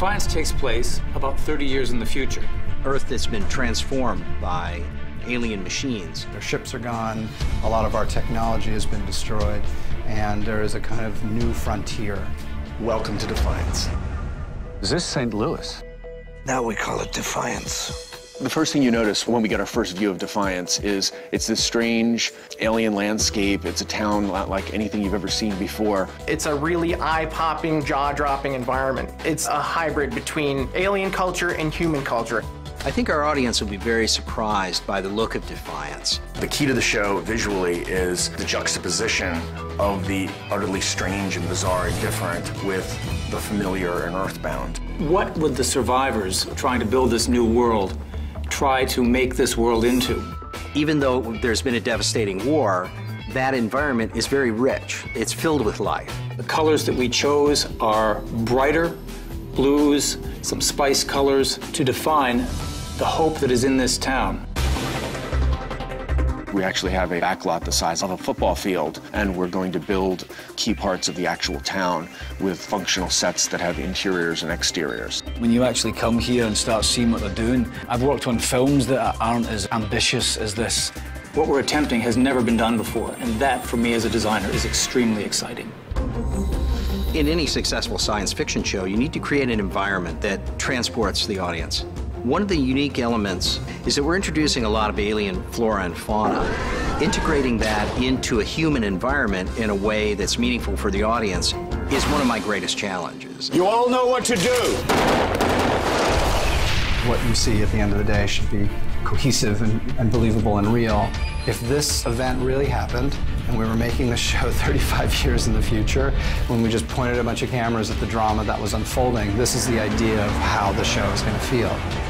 Defiance takes place about 30 years in the future. Earth that's been transformed by alien machines. Our ships are gone, a lot of our technology has been destroyed, and there is a kind of new frontier. Welcome to Defiance. Is this St. Louis? Now we call it Defiance. The first thing you notice when we get our first view of Defiance is it's this strange alien landscape. It's a town not like anything you've ever seen before. It's a really eye-popping, jaw-dropping environment. It's a hybrid between alien culture and human culture. I think our audience will be very surprised by the look of Defiance. The key to the show visually is the juxtaposition of the utterly strange and bizarre and different with the familiar and earthbound. What would the survivors trying to build this new world try to make this world into? Even though there's been a devastating war, that environment is very rich. It's filled with life. The colors that we chose are brighter blues, some spice colors, to define the hope that is in this town. We actually have a backlot the size of a football field, and we're going to build key parts of the actual town with functional sets that have interiors and exteriors. When you actually come here and start seeing what they're doing, I've worked on films that aren't as ambitious as this. What we're attempting has never been done before, and that, for me as a designer, is extremely exciting. In any successful science fiction show, you need to create an environment that transports the audience. One of the unique elements is that we're introducing a lot of alien flora and fauna. Integrating that into a human environment in a way that's meaningful for the audience is one of my greatest challenges. You all know what to do. What you see at the end of the day should be cohesive and believable and real. If this event really happened, and we were making the show 35 years in the future, when we just pointed a bunch of cameras at the drama that was unfolding, this is the idea of how the show is going to feel.